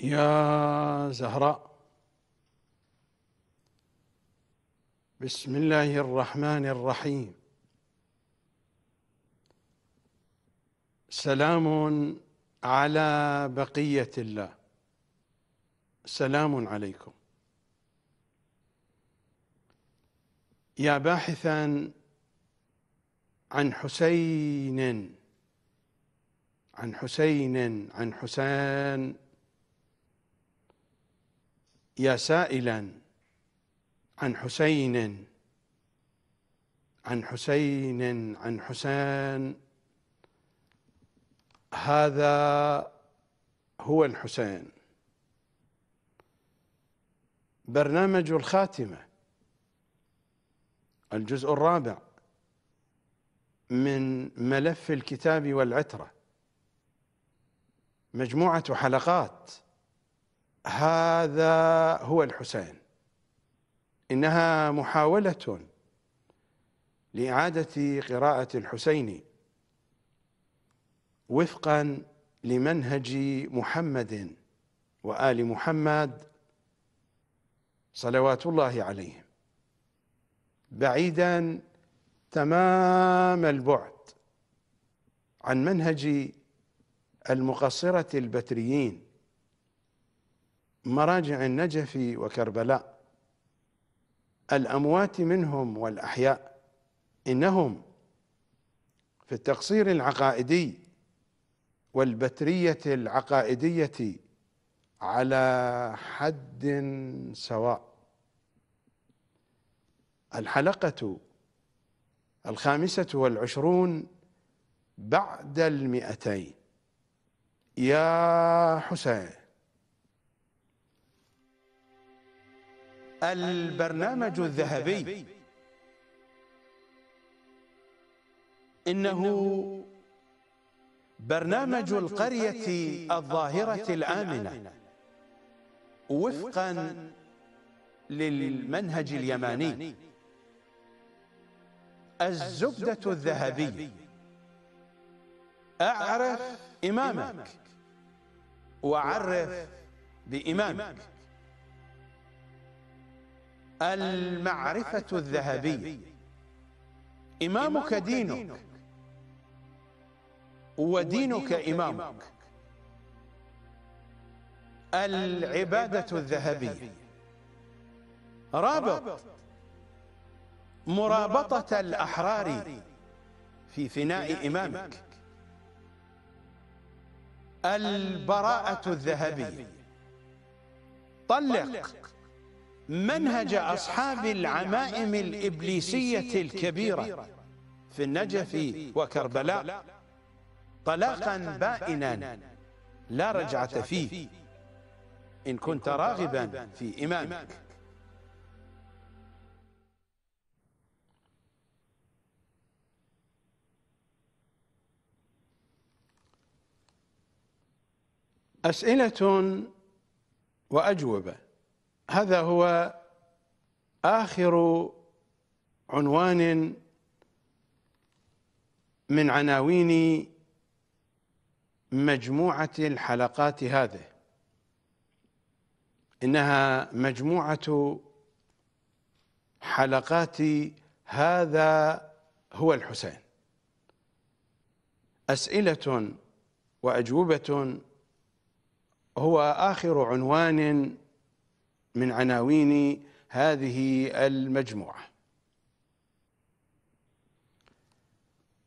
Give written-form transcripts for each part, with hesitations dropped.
يا زهراء. بسم الله الرحمن الرحيم. سلام على بقية الله. سلام عليكم. يا باحثا عن حسين عن حسين عن حسين، يا سائلا عن حسين عن حسين عن حسين، هذا هو الحسين. برنامج الخاتمة الجزء الرابع من ملف الكتاب والعترة، مجموعة حلقات. هذا هو الحسين. إنها محاولة لإعادة قراءة الحسيني وفقا لمنهج محمد وآل محمد صلوات الله عليهم، بعيدا تمام البعد عن منهج المقصرة البتريين مراجع النجف وكربلاء، الأموات منهم والأحياء. إنهم في التقصير العقائدي والبترية العقائدية على حد سواء. الحلقة 25 بعد 200. يا حسين. البرنامج الذهبي، إنه برنامج القرية الظاهرة الآمنة وفقا للمنهج اليماني. الزبدة الذهبية، أعرف إمامك وعرف بإمامك. المعرفة الذهبية، إمامك دينك ودينك إمامك. العبادة الذهبية، رابط مرابطة الأحرار في فناء إمامك. البراءة الذهبية، طلق منهج أصحاب العمائم الإبليسية الكبيرة في النجف وكربلاء طلاقا بائنا لا رجعة فيه إن كنت راغبا في إمامك. أسئلة وأجوبة، هذا هو آخر عنوان من عناوين مجموعة الحلقات هذه. إنها مجموعة حلقات هذا هو الحسين، أسئلة وأجوبة هو آخر عنوان من عناوين هذه المجموعة.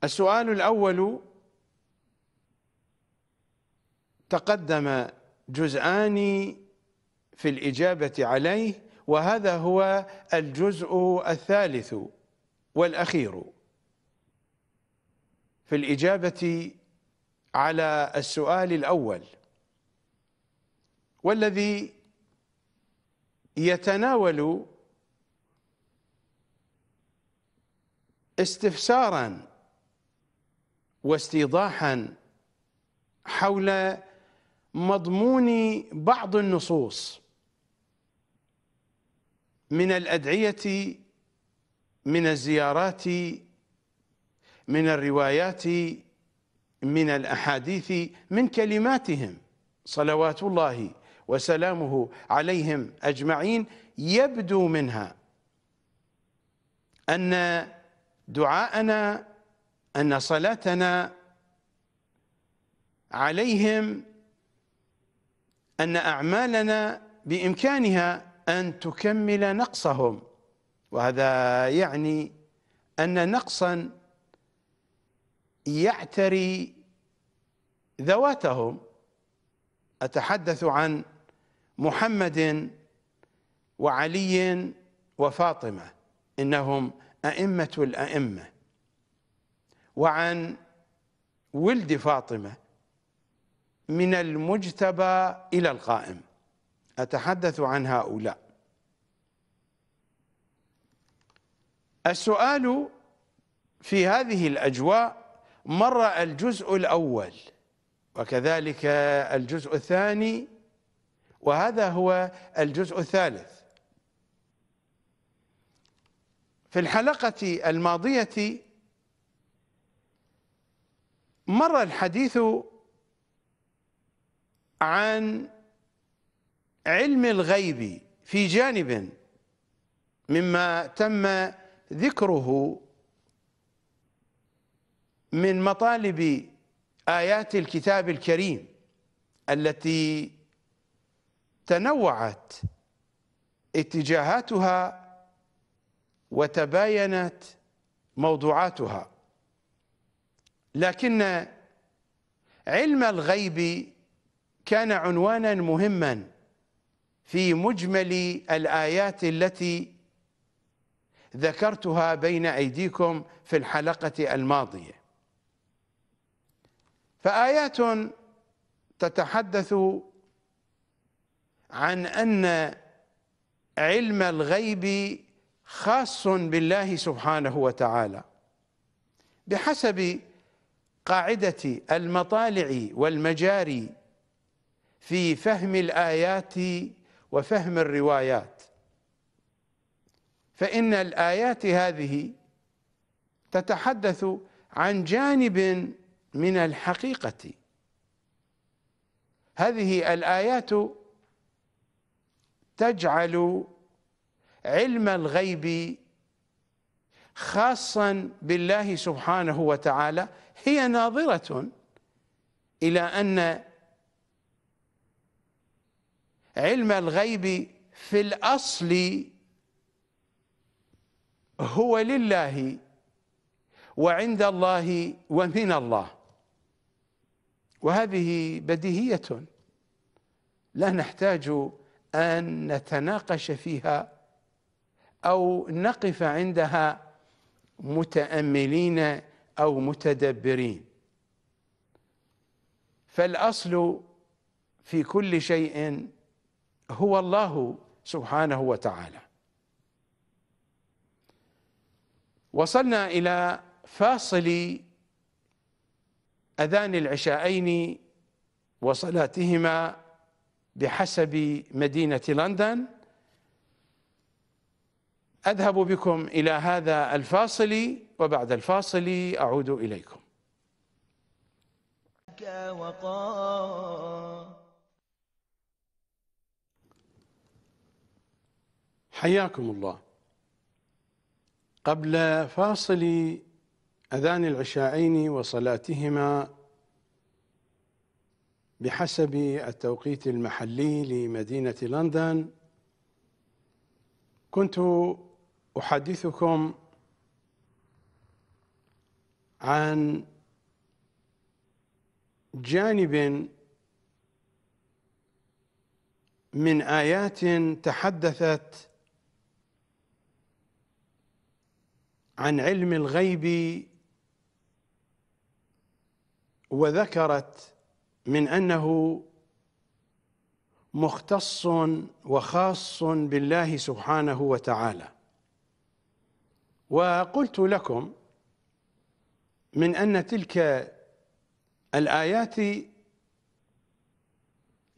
السؤال الأول، تقدم جزءان في الإجابة عليه، وهذا هو الجزء الثالث والأخير في الإجابة على السؤال الأول، والذي يتناول استفسارا واستيضاحا حول مضمون بعض النصوص من الأدعية، من الزيارات، من الروايات، من الأحاديث، من كلماتهم صلوات الله وسلامه عليهم أجمعين، يبدو منها أن دعاءنا أن صلاتنا عليهم، أن أعمالنا بإمكانها أن تكمل نقصهم، وهذا يعني أن نقصا يعتري ذواتهم. أتحدث عن محمد وعلي وفاطمة، إنهم أئمة الأئمة، وعن ولد فاطمة من المجتبى إلى القائم. أتحدث عن هؤلاء. السؤال في هذه الأجواء مر الجزء الأول وكذلك الجزء الثاني، وهذا هو الجزء الثالث. في الحلقة الماضية مر الحديث عن علم الغيب في جانب مما تم ذكره من مطالب آيات الكتاب الكريم التي تنوعت اتجاهاتها وتباينت موضوعاتها، لكن علم الغيب كان عنوانا مهما في مجمل الآيات التي ذكرتها بين أيديكم في الحلقة الماضية. فآيات تتحدث عن أن علم الغيب خاص بالله سبحانه وتعالى بحسب قاعدة المطالع والمجاري في فهم الآيات وفهم الروايات، فإن الآيات هذه تتحدث عن جانب من الحقيقة. هذه الآيات تجعل علم الغيب خاصا بالله سبحانه وتعالى، هي ناظرة إلى أن علم الغيب في الأصل هو لله وعند الله ومن الله، وهذه بديهية لا نحتاج أن نتناقش فيها أو نقف عندها متأملين أو متدبرين، فالأصل في كل شيء هو الله سبحانه وتعالى. وصلنا إلى فاصل أذان العشاءين وصلاتهما بحسب مدينة لندن. أذهب بكم إلى هذا الفاصل، وبعد الفاصل أعود إليكم. حياكم الله. قبل فاصل أذان العشاءين وصلاتهما بحسب التوقيت المحلي لمدينة لندن، كنت أحدثكم عن جانب من آيات تحدثت عن علم الغيب وذكرت من أنه مختص وخاص بالله سبحانه وتعالى. وقلت لكم من أن تلك الآيات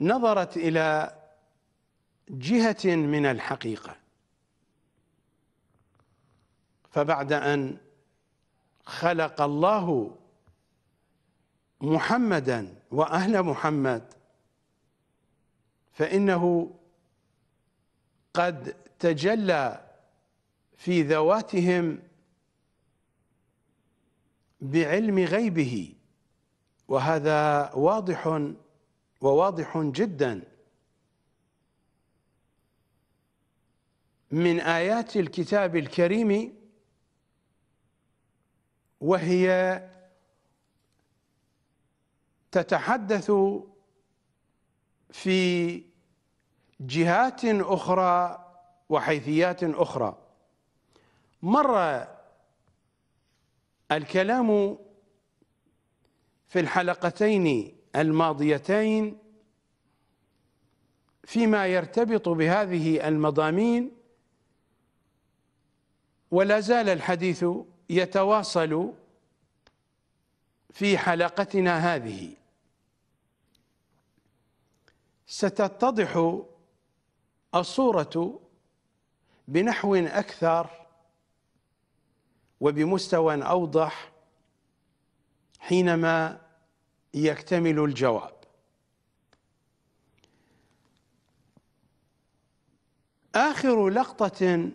نظرت إلى جهة من الحقيقة، فبعد أن خلق الله محمدا وأهل محمد، فإنه قد تجلى في ذواتهم بعلم غيبه، وهذا واضح وواضح جدا من آيات الكتاب الكريم، وهي تتحدث في جهات أخرى وحيثيات أخرى. مر الكلام في الحلقتين الماضيتين فيما يرتبط بهذه المضامين، ولا زال الحديث يتواصل في حلقتنا هذه. ستتضح الصورة بنحو أكثر وبمستوى أوضح حينما يكتمل الجواب. آخر لقطة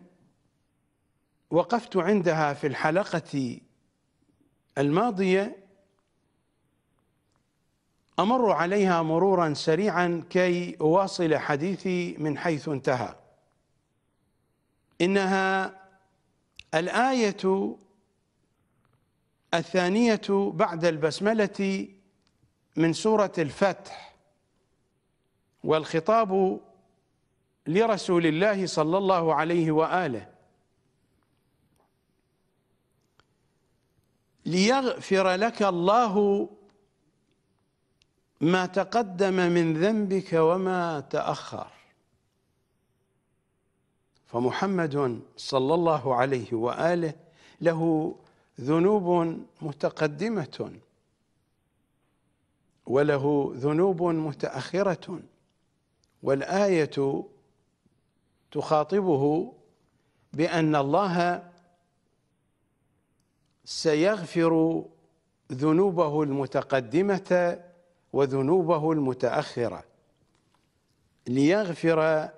وقفت عندها في الحلقة الماضية أمر عليها مرورا سريعا كي أواصل حديثي من حيث انتهى. إنها الآية الثانية بعد البسملة من سورة الفتح، والخطاب لرسول الله صلى الله عليه وآله: ليغفر لك الله ما تقدم من ذنبك وما تأخر. فمحمد صلى الله عليه وآله له ذنوب متقدمة وله ذنوب متأخرة، والآية تخاطبه بأن الله سيغفر ذنوبه المتقدمة وذنوبه المتأخرة. ليغفر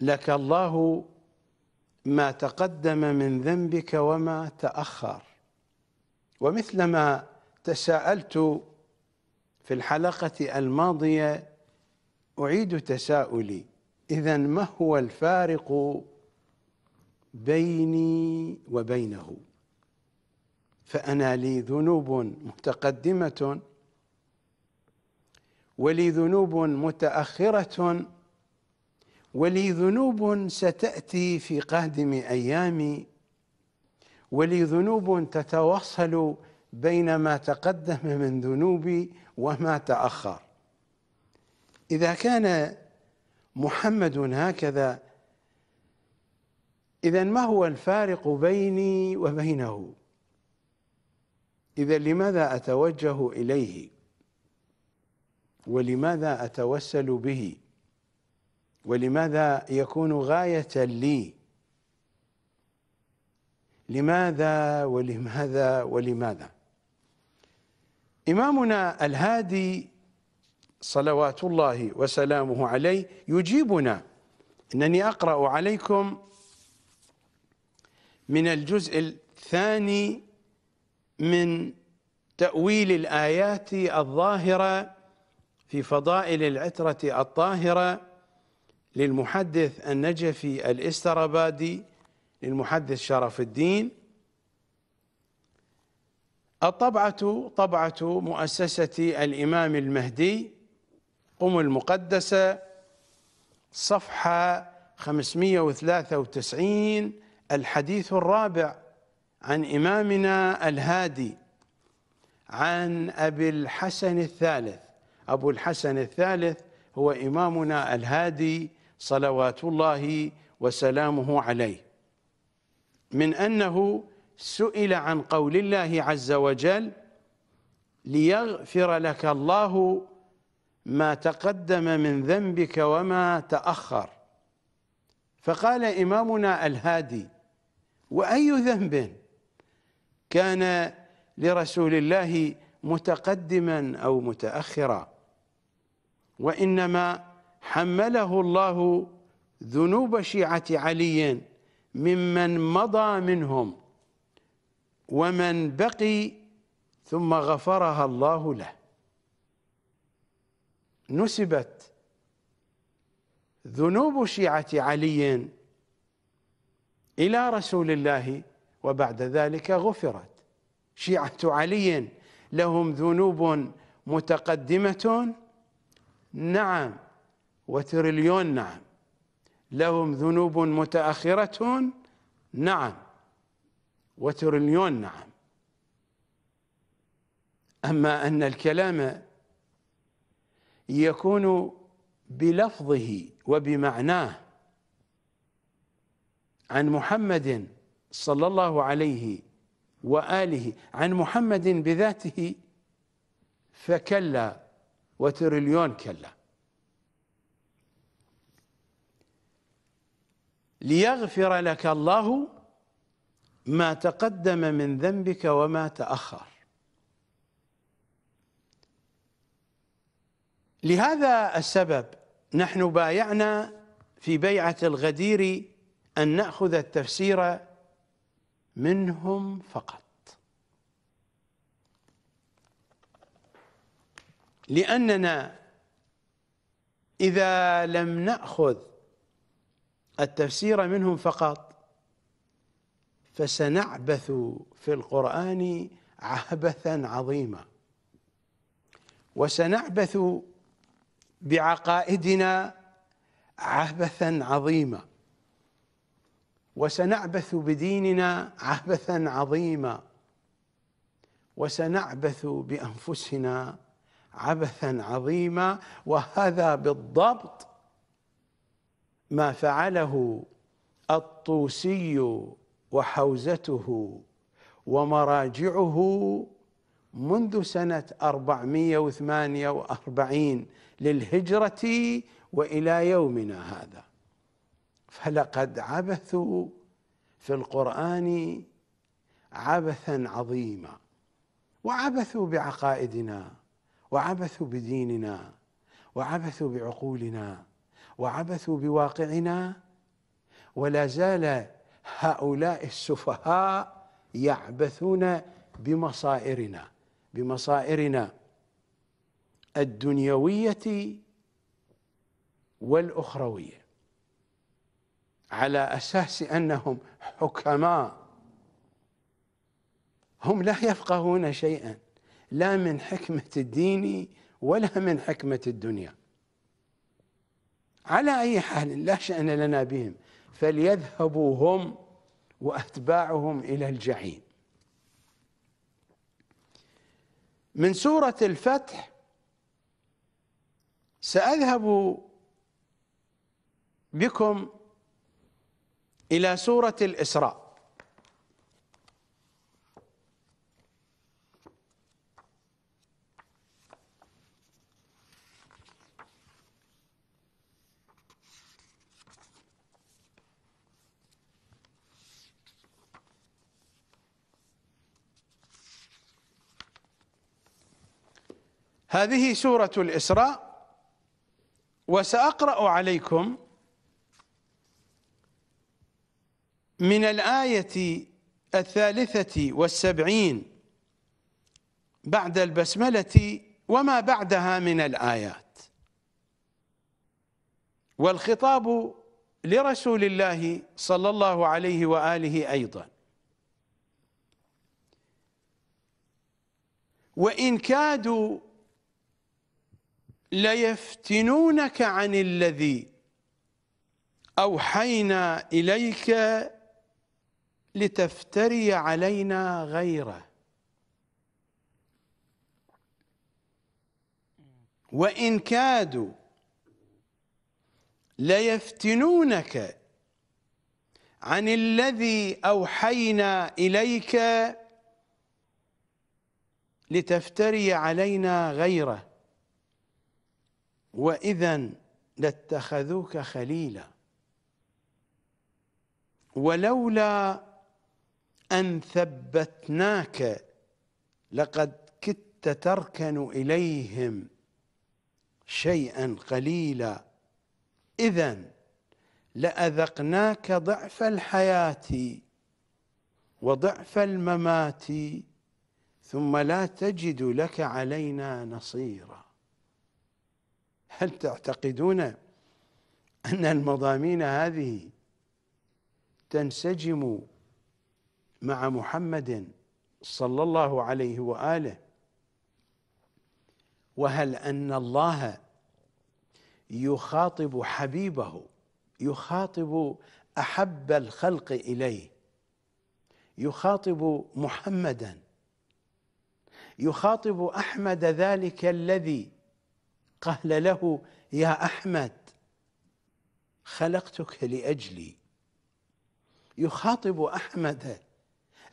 لك الله ما تقدم من ذنبك وما تأخر. ومثلما تساءلت في الحلقة الماضية أعيد تساؤلي: إذن ما هو الفارق بيني وبينه؟ فأنا لي ذنوب متقدمة ولي ذنوب متأخرة ولي ذنوب ستأتي في قادم أيامي ولي ذنوب تتوصل بين ما تقدم من ذنوبي وما تأخر. إذا كان محمد هكذا، إذن ما هو الفارق بيني وبينه؟ إذن لماذا أتوجه إليه؟ ولماذا أتوسل به؟ ولماذا يكون غاية لي؟ لماذا ولماذا ولماذا؟ إمامنا الهادي صلوات الله وسلامه عليه يجيبنا. إنني أقرأ عليكم من الجزء الثاني من تأويل الآيات الظاهرة في فضائل العترة الطاهرة للمحدث النجفي الإسترابادي للمحدث شرف الدين. الطبعة طبعة مؤسسة الإمام المهدي قم المقدسة، صفحة 593، الحديث الرابع عن إمامنا الهادي عن أبي الحسن الثالث. أبو الحسن الثالث هو إمامنا الهادي صلوات الله وسلامه عليه، من أنه سئل عن قول الله عز وجل: ليغفر لك الله ما تقدم من ذنبك وما تأخر. فقال إمامنا الهادي: وأي ذنب كان لرسول الله متقدما أو متأخرا؟ وإنما حمله الله ذنوب شيعة علي ممن مضى منهم ومن بقي ثم غفرها الله له. نسبت ذنوب شيعة علي إلى رسول الله وبعد ذلك غفرت. شيعة علي لهم ذنوب متقدمة نعم وتريليون نعم، لهم ذنوب متأخرة نعم وتريليون نعم. أما أن الكلام يكون بلفظه وبمعناه عن محمد صلى الله عليه وآله، عن محمد بذاته، فكلا وتريليون كلا. ليغفر لك الله ما تقدم من ذنبك وما تأخر. لهذا السبب نحن بايعنا في بيعة الغدير أن نأخذ التفسير منهم فقط، لأننا إذا لم نأخذ التفسير منهم فقط فسنعبث في القرآن عبثا عظيما، وسنعبث بعقائدنا عبثا عظيما، وسنعبث بديننا عبثا عظيما، وسنعبث بأنفسنا عبثا عظيما. وهذا بالضبط ما فعله الطوسي وحوزته ومراجعه منذ سنة 448 للهجرة وإلى يومنا هذا، فلقد عبثوا في القرآن عبثا عظيما، وعبثوا بعقائدنا، وعبثوا بديننا، وعبثوا بعقولنا، وعبثوا بواقعنا. ولا زال هؤلاء السفهاء يعبثون بمصائرنا الدنيوية والأخروية، على أساس أنهم حكماء. هم لا يفقهون شيئا، لا من حكمة الدين ولا من حكمة الدنيا. على أي حال لا شأن لنا بهم، فليذهبوا هم وأتباعهم إلى الجحيم. من سورة الفتح سأذهب بكم إلى سورة الإسراء. هذه سورة الإسراء، وسأقرأ عليكم من الآية 73 بعد البسملة وما بعدها من الآيات، والخطاب لرسول الله صلى الله عليه وآله أيضا. وإن كادوا ليفتنونك عن الذي أوحينا إليك لتفتري علينا غيره، وإن كادوا ليفتنونك عن الذي أوحينا إليك لتفتري علينا غيره وإذا لاتخذوك خليلا، ولولا أن ثبتناك لقد كدت تركن إليهم شيئا قليلا، إذن لأذقناك ضعف الحياة وضعف الممات ثم لا تجد لك علينا نصيرا. هل تعتقدون أن المضامين هذه تنسجم مع محمد صلى الله عليه وآله؟ وهل أن الله يخاطب حبيبه، يخاطب أحب الخلق إليه، يخاطب محمدا، يخاطب أحمد ذلك الذي قال له يا أحمد خلقتك لأجلي، يخاطب أحمد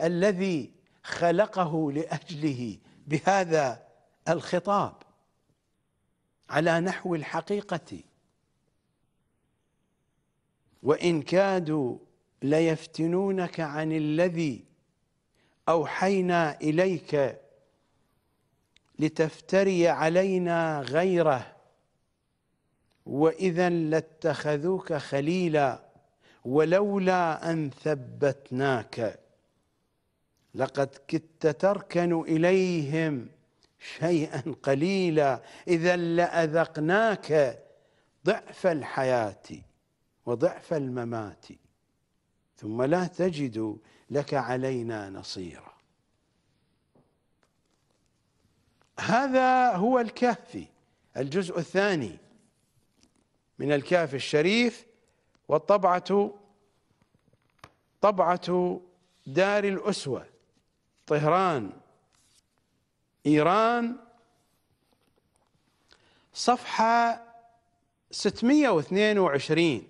الذي خلقه لأجله بهذا الخطاب على نحو الحقيقة. وإن كادوا ليفتنونك عن الذي أوحينا إليك لتفتري علينا غيره وإذا لاتخذوك خليلا ولولا أن ثبتناك لقد كدت تركن إليهم شيئا قليلا. إذا لأذقناك ضعف الحياة وضعف الممات ثم لا تجد لك علينا نصيرا. هذا هو الكافي، الجزء الثاني من الكافي الشريف، والطبعة طبعة دار الأسوة طهران إيران، صفحة 622.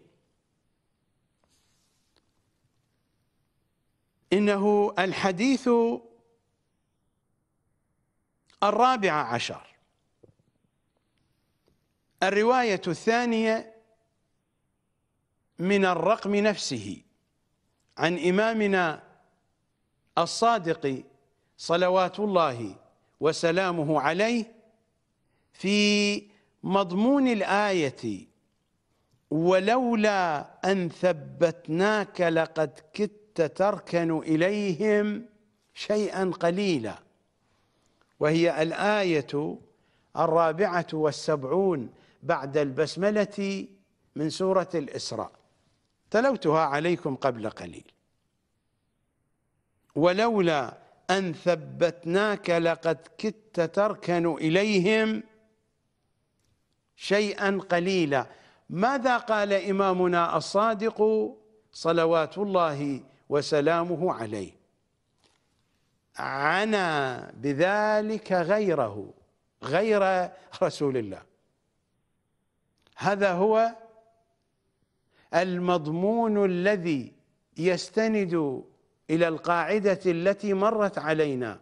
إنه الحديث الرابع عشر. الرواية الثانية من الرقم نفسه عن إمامنا الصادق صلوات الله وسلامه عليه في مضمون الآية ولولا أن ثبتناك لقد كدت تركن إليهم شيئا قليلا، وهي الآية 74 بعد البسملة من سورة الإسراء، تلوتها عليكم قبل قليل. ولولا أن ثبتناك لقد كدت تركن إليهم شيئا قليلا. ماذا قال إمامنا الصادق صلوات الله وسلامه عليه؟ عنا بذلك غيره، غير رسول الله. هذا هو المضمون الذي يستند إلى القاعدة التي مرت علينا،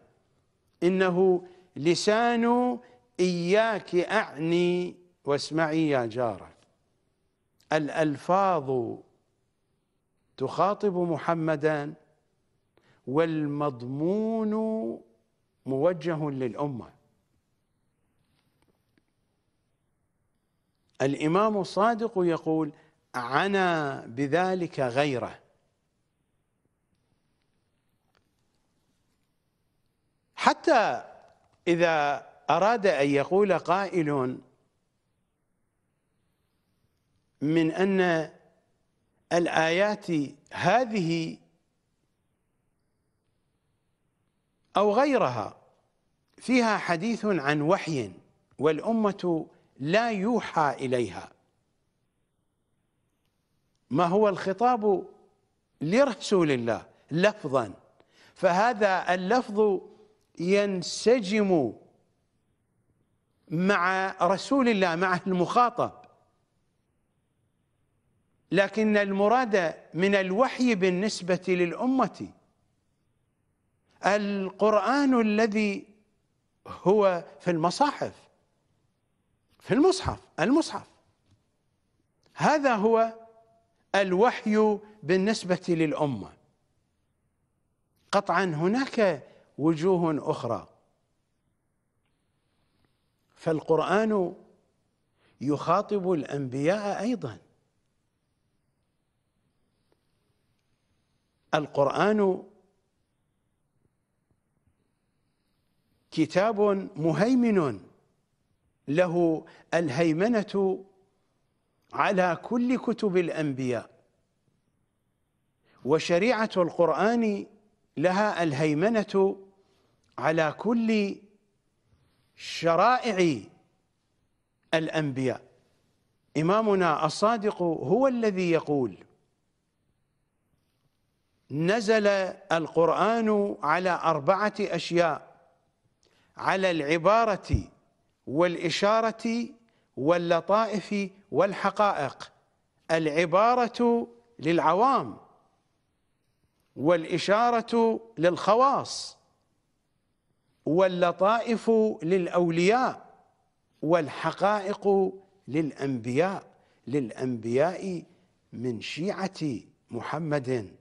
إنه لسان إياك أعني واسمعي يا جارة. الألفاظ تخاطب محمدا والمضمون موجه للأمة. الإمام الصادق يقول عنا بذلك غيره. حتى إذا أراد أن يقول قائل من أن الآيات هذه أو غيرها فيها حديث عن وحي والأمة لا يوحى إليها، ما هو الخطاب لرسول الله لفظا، فهذا اللفظ ينسجم مع رسول الله، مع المخاطب، لكن المراد من الوحي بالنسبة للأمة القرآن الذي هو في المصاحف، في المصحف، هذا هو الوحي بالنسبة للأمة. قطعا هناك وجوه أخرى، فالقرآن يخاطب الأنبياء أيضا القرآن كتاب مهيمن له الهيمنة على كل كتب الأنبياء، وشريعة القرآن لها الهيمنة على كل شرائع الأنبياء. إمامنا الصادق هو الذي يقول: نزل القرآن على 4 أشياء، على العبارة والإشارة واللطائف والحقائق. العبارة للعوام، والإشارة للخواص، واللطائف للأولياء، والحقائق للأنبياء. للأنبياء من شيعة محمد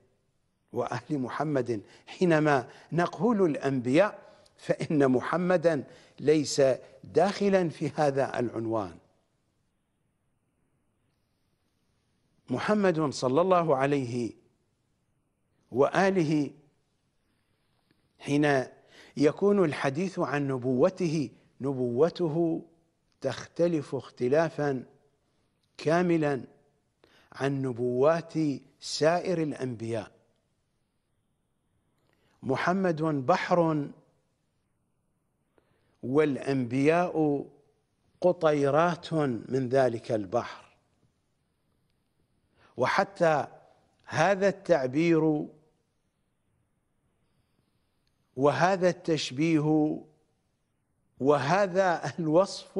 وأهل محمد. حينما نقول الأنبياء فإن محمدا ليس داخلا في هذا العنوان. محمد صلى الله عليه وآله حين يكون الحديث عن نبوته، نبوته تختلف اختلافا كاملا عن نبوات سائر الأنبياء. محمد بحر والأنبياء قطيرات من ذلك البحر. وحتى هذا التعبير وهذا التشبيه وهذا الوصف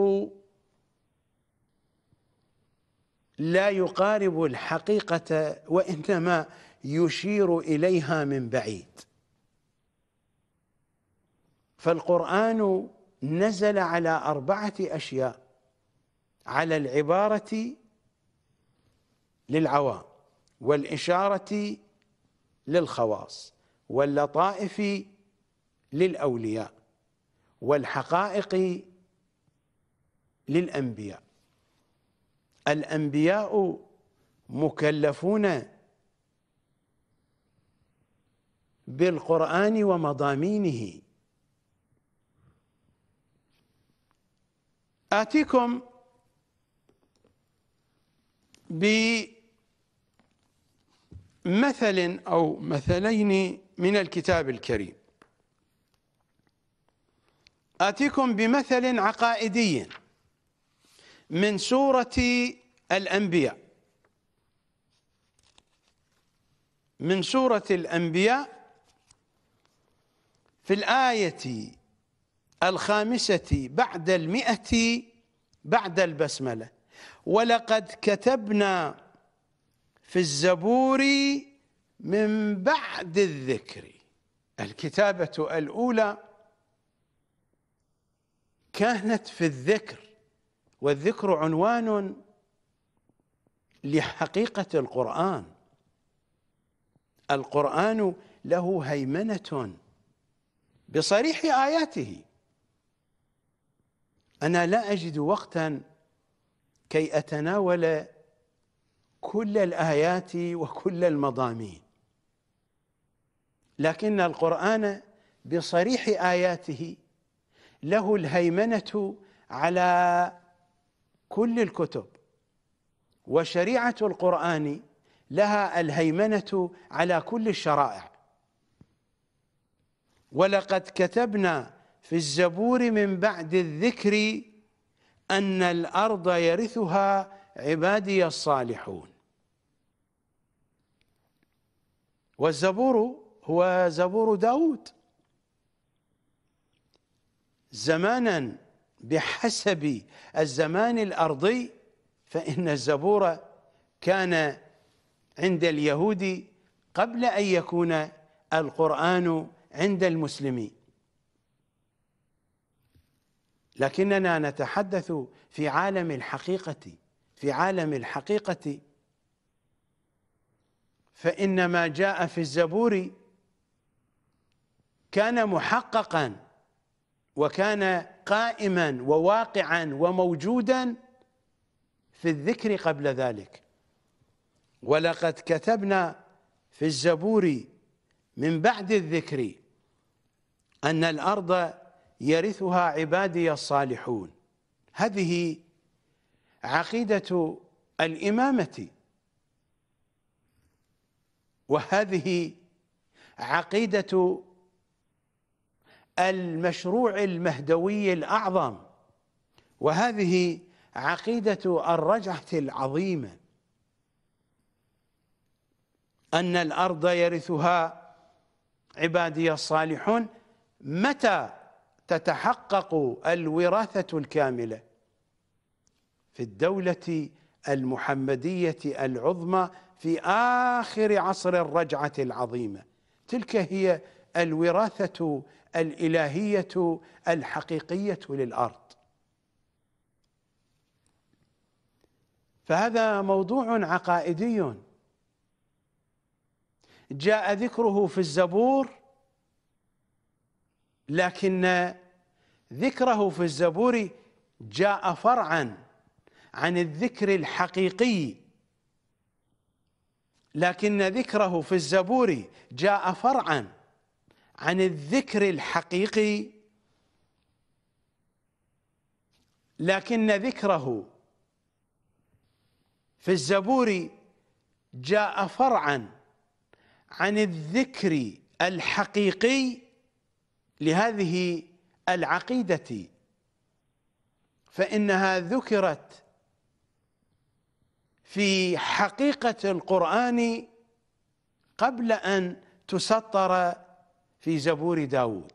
لا يقارب الحقيقة، وإنما يشير إليها من بعيد. فالقرآن نزل على 4 أشياء، على العبارة للعوام، والإشارة للخواص، واللطائف للأولياء، والحقائق للأنبياء. الأنبياء مكلفون بالقرآن ومضامينه. آتيكم بمثل أو مثلين من الكتاب الكريم. آتيكم بمثل عقائدي من سورة الأنبياء. من سورة الأنبياء في الآية 5 بعد 100 بعد البسملة: ولقد كتبنا في الزبور من بعد الذكر. الكتابة الأولى كانت في الذكر، والذكر عنوان لحقيقة القرآن. القرآن له هيمنة بصريح آياته. أنا لا أجد وقتا كي أتناول كل الآيات وكل المضامين، لكن القرآن بصريح آياته له الهيمنة على كل الكتب، وشريعة القرآن لها الهيمنة على كل الشرائع. ولقد كتبنا في الزبور من بعد الذكر أن الأرض يرثها عبادي الصالحون. والزبور هو زبور داود. زمانا بحسب الزمان الأرضي فإن الزبور كان عند اليهود قبل أن يكون القرآن عند المسلمين، لكننا نتحدث في عالم الحقيقة. في عالم الحقيقة فإن ما جاء في الزبور كان محققا وكان قائما وواقعا وموجودا في الذكر قبل ذلك. ولقد كتبنا في الزبور من بعد الذكر أن الأرض يرثها عبادي الصالحون. هذه عقيدة الإمامة، وهذه عقيدة المشروع المهدوي الأعظم، وهذه عقيدة الرجعة العظيمة، أن الأرض يرثها عبادي الصالحون. متى تتحقق الوراثة الكاملة؟ في الدولة المحمدية العظمى في آخر عصر الرجعة العظيمة. تلك هي الوراثة الإلهية الحقيقية للأرض. فهذا موضوع عقائدي جاء ذكره في الزبور، لكن ذكره في الزبور جاء فرعا عن الذكر الحقيقي، لكن ذكره في الزبور جاء فرعا عن الذكر الحقيقي، لكن ذكره في الزبور جاء فرعا عن الذكر الحقيقي لهذه العقيدة، فإنها ذكرت في حقيقة القرآن قبل أن تسطر في زبور داود.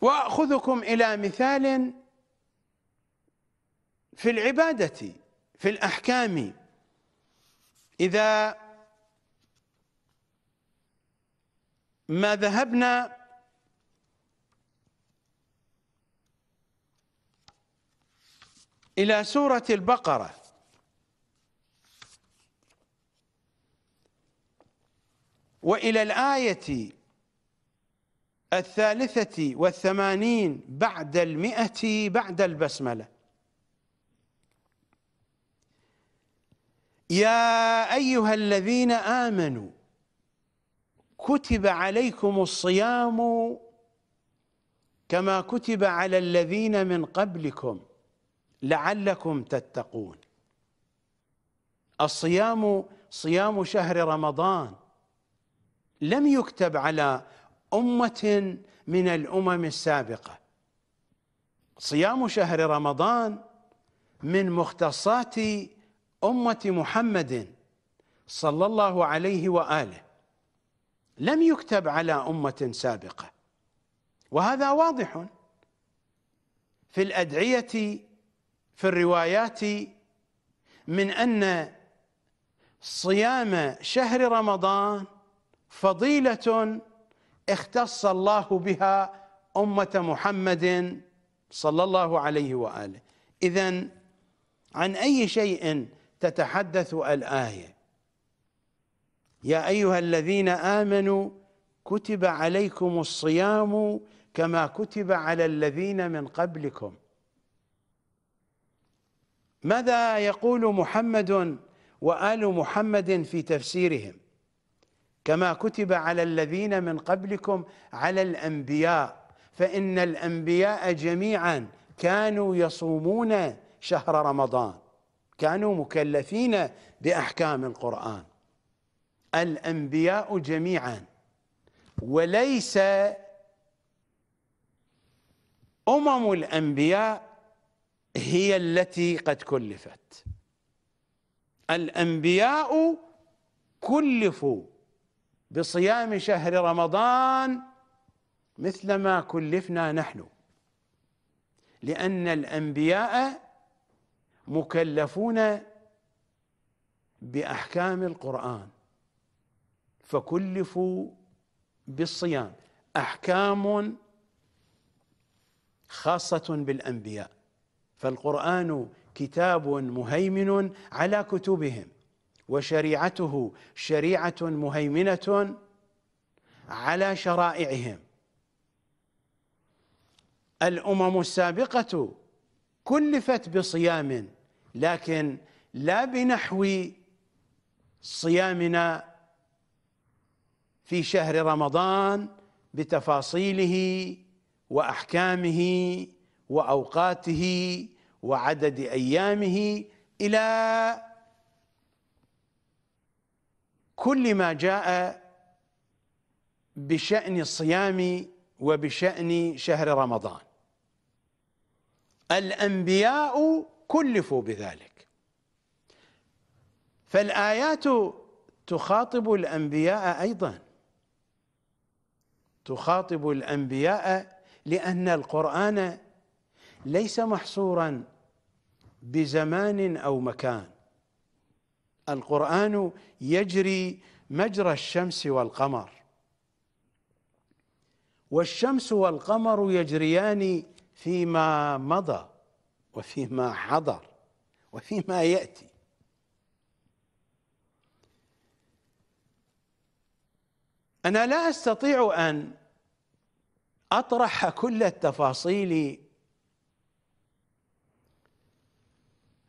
وأخذكم إلى مثال في العبادة في الأحكام. إذا ما ذهبنا إلى سورة البقرة، وإلى الآية 83 بعد 100 بعد البسملة: يا أيها الذين آمنوا كتب عليكم الصيام كما كتب على الذين من قبلكم لعلكم تتقون. الصيام صيام شهر رمضان لم يكتب على أمة من الأمم السابقة. صيام شهر رمضان من مختصات أمة محمد صلى الله عليه وآله، لم يكتب على أمة سابقة، وهذا واضح في الأدعية في الروايات من أن صيام شهر رمضان فضيلة اختص الله بها أمة محمد صلى الله عليه وآله. إذن عن أي شيء تتحدث الآية؟ يا أيها الذين آمنوا كتب عليكم الصيام كما كتب على الذين من قبلكم. ماذا يقول محمد وآل محمد في تفسيرهم؟ كما كتب على الذين من قبلكم، على الأنبياء، فإن الأنبياء جميعا كانوا يصومون شهر رمضان، كانوا مكلفين بأحكام القرآن، الأنبياء جميعا، وليس أمم الأنبياء هي التي قد كلفت. الأنبياء كلفوا بصيام شهر رمضان مثلما كلفنا نحن، لأن الأنبياء مكلفون بأحكام القرآن فكلفوا بالصيام. أحكام خاصة بالأنبياء، فالقرآن كتاب مهيمن على كتبهم، وشريعته شريعة مهيمنة على شرائعهم. الأمم السابقة كلفت بصيام، لكن لا بنحو صيامنا في شهر رمضان بتفاصيله وأحكامه وأوقاته وعدد أيامه إلى كل ما جاء بشأن الصيام وبشأن شهر رمضان. الأنبياء كلفوا بذلك، فالآيات تخاطب الأنبياء أيضا، تخاطب الأنبياء، لأن القرآن ليس محصورا بزمان أو مكان. القرآن يجري مجرى الشمس والقمر، والشمس والقمر يجريان فيما مضى وفيما حضر وفيما يأتي. أنا لا أستطيع أن أطرح كل التفاصيل،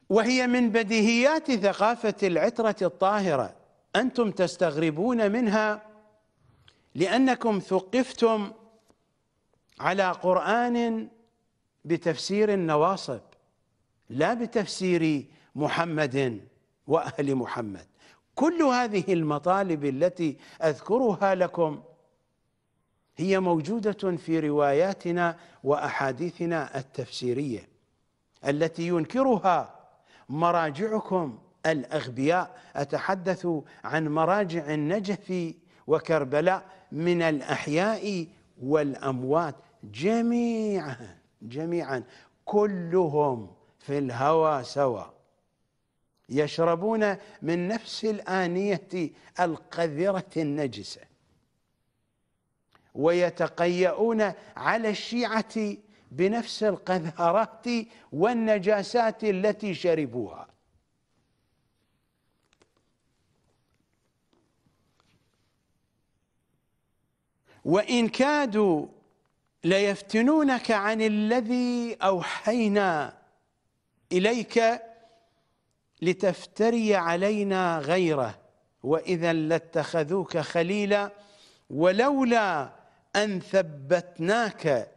وهي من بديهيات ثقافة العترة الطاهرة، أنتم تستغربون منها لأنكم ثقفتم على قرآن بتفسير النواصب لا بتفسير محمد وأهل محمد. كل هذه المطالب التي أذكرها لكم هي موجودة في رواياتنا وأحاديثنا التفسيرية التي ينكرها مراجعكم الأغبياء. أتحدث عن مراجع النجف وكربلاء من الأحياء والأموات جميعا كلهم في الهوى سوا، يشربون من نفس الآنية القذرة النجسة، ويتقيؤون على الشيعة بنفس القذرات والنجاسات التي شربوها. وإن كادوا ليفتنونك عن الذي أوحينا إليك لتفتري علينا غيره وإذا لاتخذوك خليلا، ولولا أن ثبتناك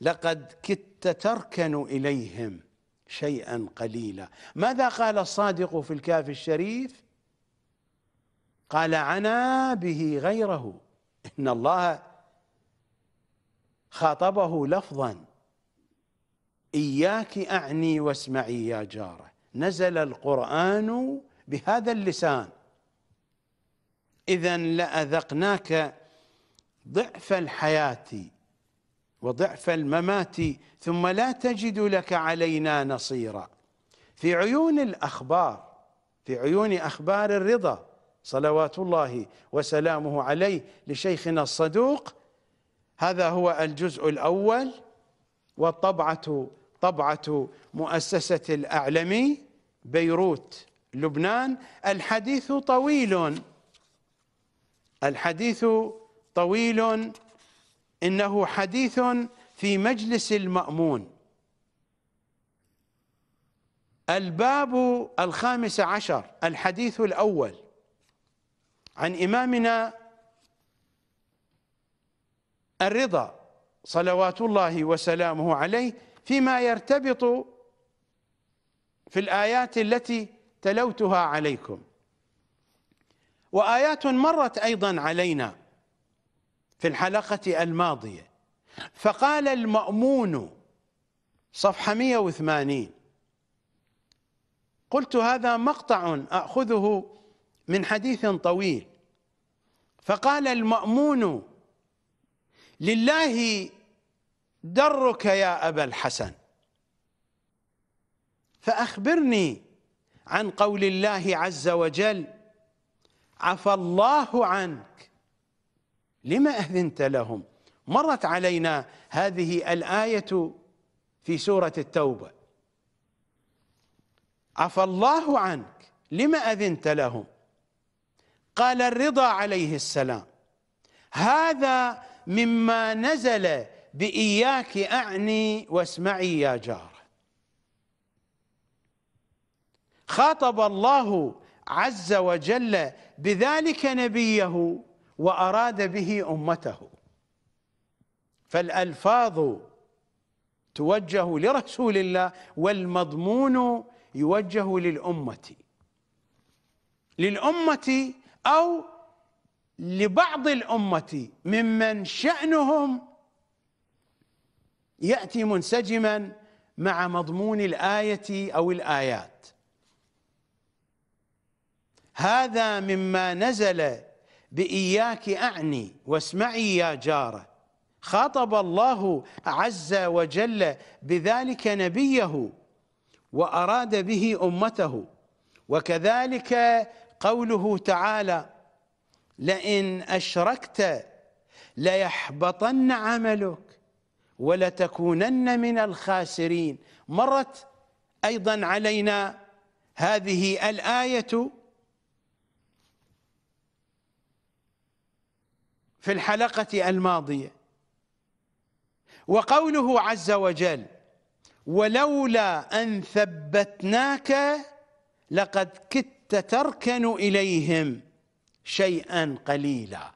لقد كدت تركن إليهم شيئا قليلا. ماذا قال الصادق في الكافي الشريف؟ قال عنا به غيره. إن الله خاطبه لفظا، إياك أعني واسمعي يا جارة، نزل القرآن بهذا اللسان. إذا لأذقناك ضعف الحياة وضعف الممات ثم لا تجد لك علينا نصيرا. في عيون الأخبار، في عيون أخبار الرضا صلوات الله وسلامه عليه لشيخنا الصدوق، هذا هو الجزء الأول، والطبعة مؤسسة الأعلمي بيروت لبنان. الحديث طويل، الحديث طويل، إنه حديث في مجلس المأمون. الباب 15، الحديث الأول، عن إمامنا الرضا صلوات الله وسلامه عليه فيما يرتبط في الآيات التي تلوتها عليكم، وآيات مرت أيضا علينا في الحلقة الماضية. فقال المأمون، صفحة 180، قلت هذا مقطع أخذه من حديث طويل، فقال المأمون: لله درك يا أبا الحسن، فأخبرني عن قول الله عز وجل: عفى الله عنك لما أذنت لهم. مرت علينا هذه الآية في سورة التوبة، عفى الله عنك لما أذنت لهم. قال الرضا عليه السلام: هذا مما نزل بإياك أعني واسمعي يا جار. خاطب الله عز وجل بذلك نبيه وأراد به أمته، فالألفاظ توجه لرسول الله والمضمون يوجه للأمة أو لبعض الأمة ممن شأنهم يأتي منسجما مع مضمون الآية أو الآيات. هذا مما نزل بإياك أعني واسمعي يا جارة، خاطب الله عز وجل بذلك نبيه وأراد به أمته. وكذلك قوله تعالى لئن أشركت ليحبطن عملك ولتكونن من الخاسرين، مرت أيضا علينا هذه الآية في الحلقة الماضية. وقوله عز وجل ولولا أن ثبتناك لقد كدت تركن إليهم شيئا قليلا،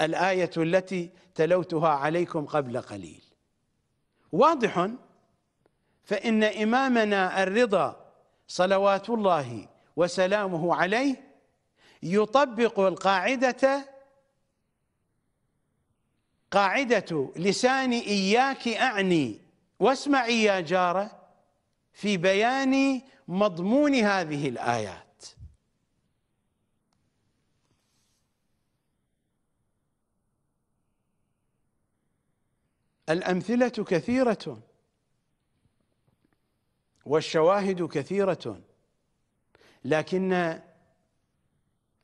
الآية التي تلوتها عليكم قبل قليل. واضح، فإن إمامنا الرضا صلوات الله وسلامه عليه يطبق قاعدة لسان إياك أعني واسمعي يا جارة في بيان مضمون هذه الآيات. الأمثلة كثيرة والشواهد كثيرة، لكن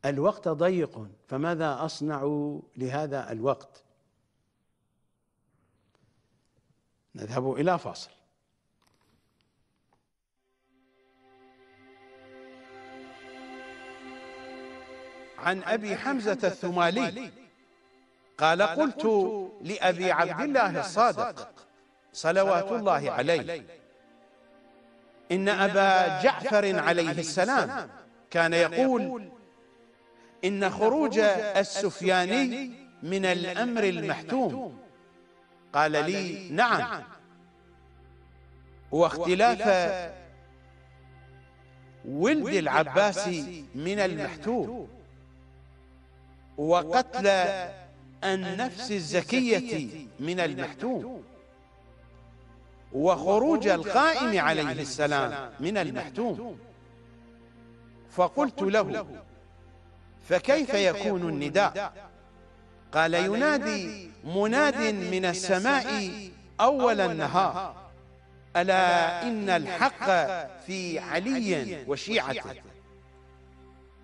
الوقت ضيق، فماذا أصنع لهذا الوقت؟ نذهب إلى فاصل. عن أبي حمزة الثمالي قال قلت لأبي عبد الله الصادق صلوات الله عليه إن أبا جعفر عليه السلام كان يقول إن خروج السفياني من الأمر المحتوم، قال لي نعم، واختلاف ولد العباس من المحتوم، وقتل النفس الزكية من المحتوم، وخروج القائم عليه السلام من المحتوم. فقلت له فكيف يكون النداء؟ قال ينادي مناد من السماء أول النهار ألا إن الحق في علي وشيعته،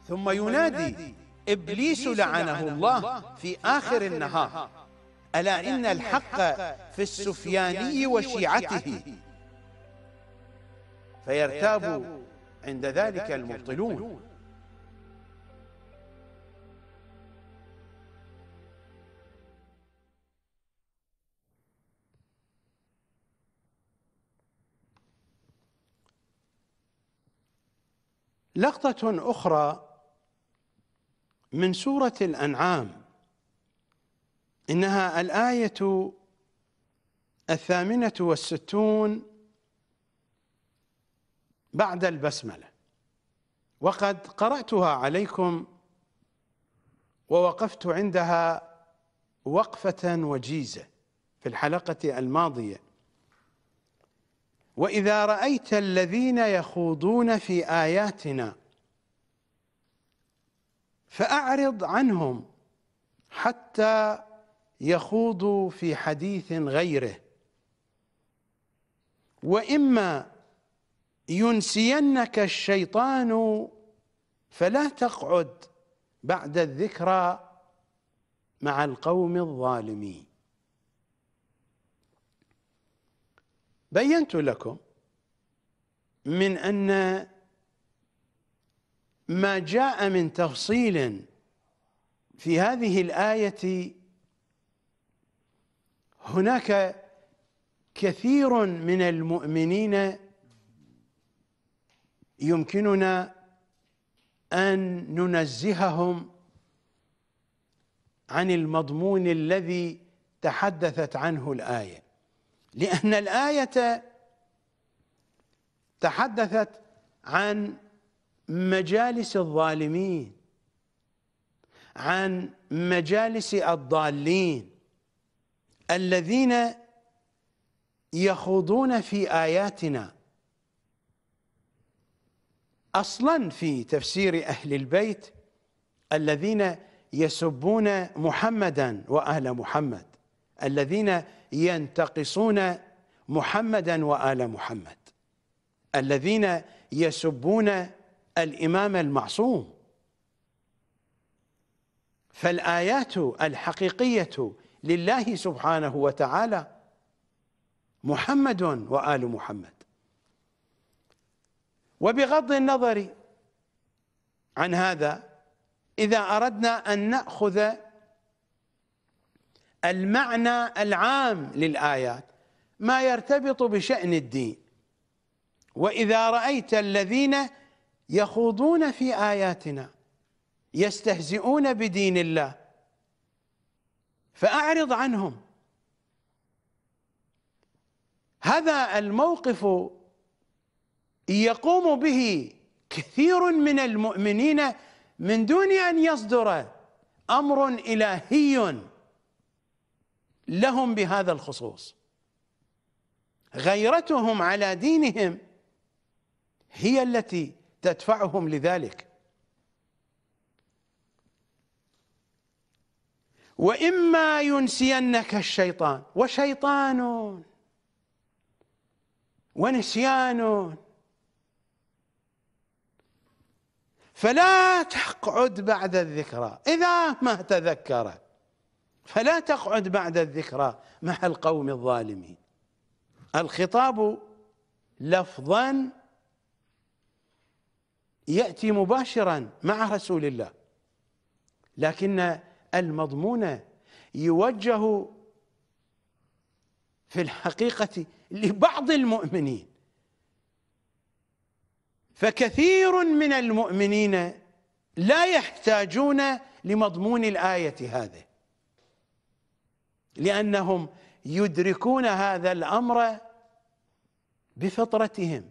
ثم ينادي إبليس لعنه الله في آخر النهار ألا إن الحق في السفياني وشيعته، فيرتاب عند ذلك المبطلون. لقطة أخرى من سورة الأنعام، إنها الآية 68 بعد البسملة، وقد قرأتها عليكم ووقفت عندها وقفة وجيزة في الحلقة الماضية. وإذا رأيت الذين يخوضون في آياتنا فأعرض عنهم حتى يخوضوا في حديث غيره، وإما ينسينك الشيطان فلا تقعد بعد الذكرى مع القوم الظالمين. بينت لكم من أن ما جاء من تفصيل في هذه الآية هناك كثير من المؤمنين يمكننا أن ننزههم عن المضمون الذي تحدثت عنه الآية، لأن الآية تحدثت عن مجالس الظالمين، عن مجالس الضالين الذين يخوضون في آياتنا. أصلا في تفسير أهل البيت الذين يسبون محمدا وآل محمد، الذين ينتقصون محمدا وآل محمد، الذين يسبون الإمام المعصوم. فالآيات الحقيقية لله سبحانه وتعالى محمد وآل محمد. وبغض النظر عن هذا، إذا أردنا أن نأخذ المعنى العام للآيات ما يرتبط بشأن الدين، وإذا رأيت الذين يخوضون في آياتنا يستهزئون بدين الله فأعرض عنهم. هذا الموقف يقوم به كثير من المؤمنين من دون أن يصدر أمر إلهي لهم بهذا الخصوص. غيرتهم على دينهم هي التي تدفعهم لذلك. وإما ينسينك الشيطان، وشيطان ونسيان، فلا تقعد بعد الذكرى إذا ما تذكر، فلا تقعد بعد الذكرى مع القوم الظالمين. الخطاب لفظا يأتي مباشرا مع رسول الله، لكن المضمون يوجه في الحقيقة لبعض المؤمنين. فكثير من المؤمنين لا يحتاجون لمضمون الآية هذه، لأنهم يدركون هذا الأمر بفطرتهم،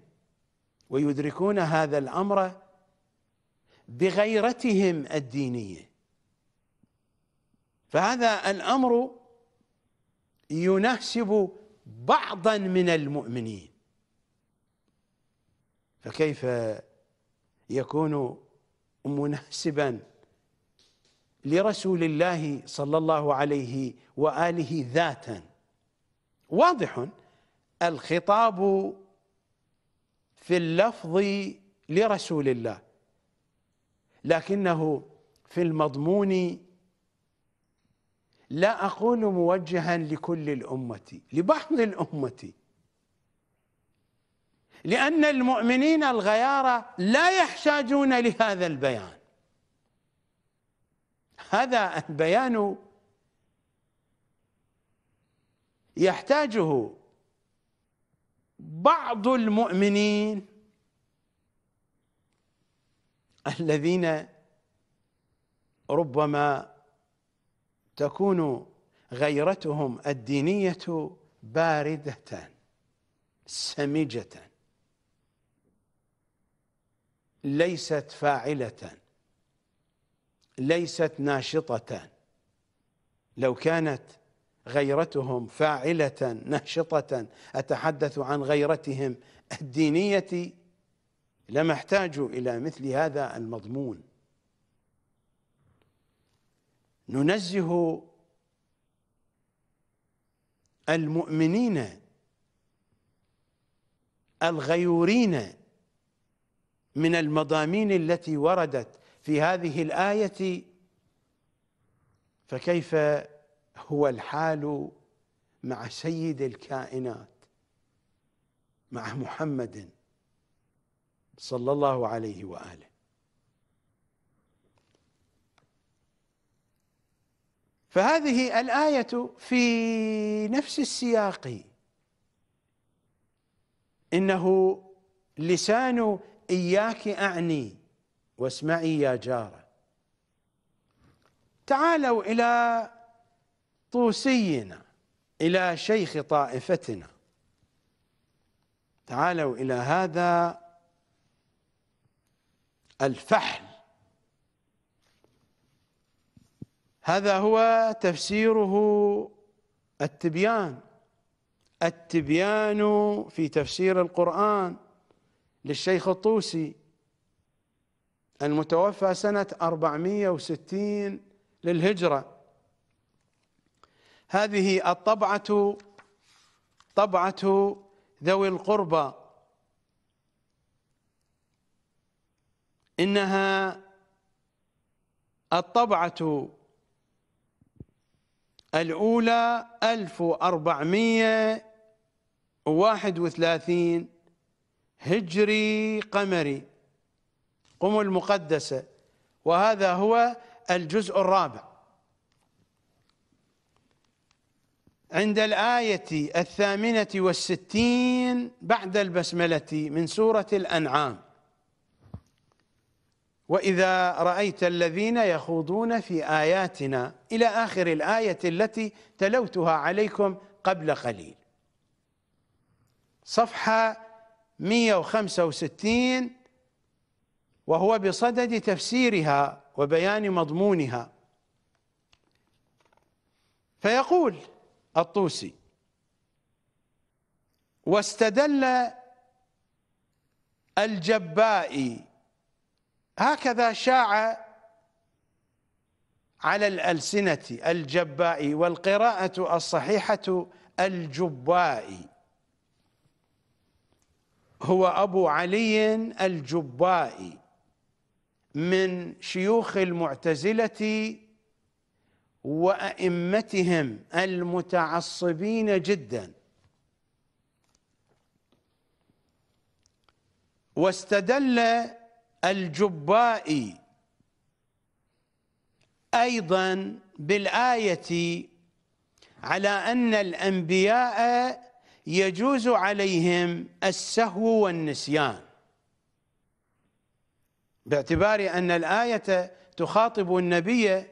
ويدركون هذا الأمر بغيرتهم الدينية. فهذا الأمر يناسب بعضا من المؤمنين، فكيف يكون مناسبا لرسول الله صلى الله عليه وآله ذاتا؟ واضح الخطاب في اللفظ لرسول الله، لكنه في المضمون لا أقول موجها لكل الأمة، لبعض الأمة، لأن المؤمنين الغيارى لا يحتاجون لهذا البيان. هذا البيان يحتاجه بعض المؤمنين الذين ربما تكون غيرتهم الدينية باردة سمجة ليست فاعلة ليست ناشطة. لو كانت غيرتهم فاعلة ناشطة، أتحدث عن غيرتهم الدينية، لما احتاجوا إلى مثل هذا المضمون. ننزه المؤمنين الغيورين من المضامين التي وردت في هذه الآية، فكيف هو الحال مع سيد الكائنات، مع محمد صلى الله عليه وآله؟ فهذه الآية في نفس السياق، إنه لسان إياك أعني واسمعي يا جارة. تعالوا إلى طوسينا، إلى شيخ طائفتنا، تعالوا إلى هذا الفحل. هذا هو تفسيره التبيان، التبيان في تفسير القرآن للشيخ الطوسي المتوفى سنة 460 للهجرة. هذه الطبعة طبعة ذوي القربى، إنها الطبعة الأولى 1431 هجري قمري، قم المقدسة، وهذا هو الجزء الرابع. عند الآية 68 بعد البسملة من سورة الأنعام: وإذا رأيت الذين يخوضون في آياتنا، إلى آخر الآية التي تلوتها عليكم قبل قليل، صفحة 165، وهو بصدد تفسيرها وبيان مضمونها. فيقول الطوسي: واستدل الجبائي، هكذا شاع على الألسنة الجبائي، والقراءة الصحيحة الجبائي، هو أبو علي الجبائي من شيوخ المعتزلة وأئمتهم المتعصبين جدا. واستدل الجبائي أيضا بالآية على أن الأنبياء يجوز عليهم السهو والنسيان، باعتبار أن الآية تخاطب النبي